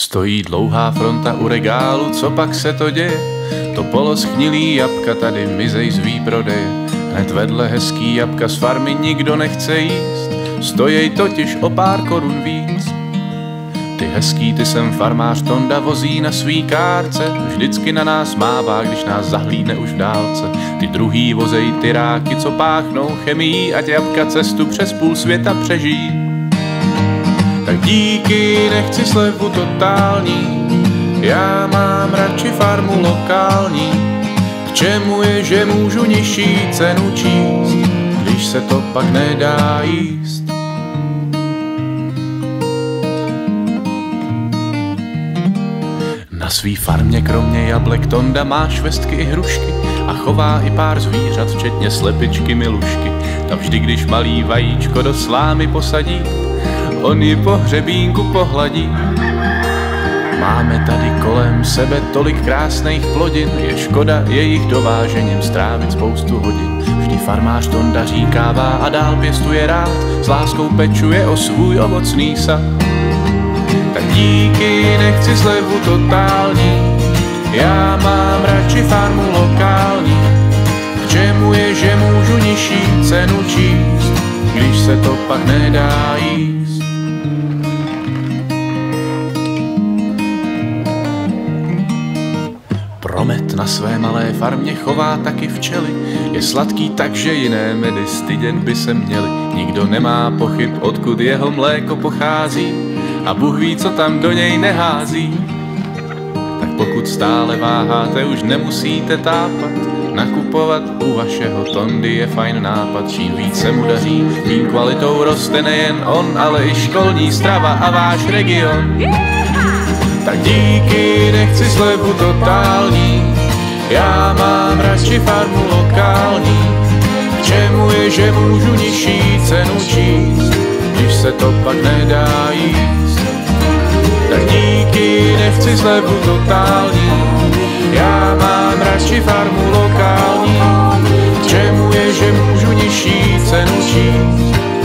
Stojí dlouhá fronta u regálu, co pak se to děje? To poloschnilý jabka tady mizej z výprodeje. Hned vedle hezký jabka z farmy nikdo nechce jíst, stojí totiž o pár korun víc. Ty hezký, ty sem farmář Tonda vozí na svý kárce, vždycky na nás mává, když nás zahlídne už v dálce. Ty druhý vozej ty ráky, co páchnou chemií, ať jabka cestu přes půl světa přežijí. Tak díky, nechci slevu totální, já mám radši farmu lokální. K čemu je, že můžu nižší cenu číst, když se to pak nedá jíst? Na svý farmě kromě jablek Tonda má švestky i hrušky a chová i pár zvířat, včetně slepičky Milušky. Ta vždy, když malý vajíčko do slámy posadí, on ji po hřebínku pohladí. Máme tady kolem sebe tolik krásných plodin, je škoda jejich dovážením strávit spoustu hodin. Vždy farmář Tonda říkává a dál pěstuje rád, s láskou pečuje o svůj ovocný sad. Tak díky, nechci slevu totální, já mám radši farmu lokální. K čemu je, že můžu nižší cenu číst, když se to pak nedá jíst? Promet na své malé farmě chová taky včely, je sladký, takže jiné medy styděn by se měly. Nikdo nemá pochyb, odkud jeho mléko pochází, a Bůh ví, co tam do něj nehází. Tak pokud stále váháte, už nemusíte tápat, nakupovat u vašeho Tondy je fajn nápad. Čím více mu daří, tím kvalitou roste nejen on, ale i školní strava a váš region. Tak díky, nechci slevu totální, já mám radši farmu lokální. K čemu je, že můžu nižší cenu číst, když se to pak nedá jíst? Tak díky, nechci slevu totální, já mám radši farmu lokální. K čemu je, že můžu nižší cenu číst,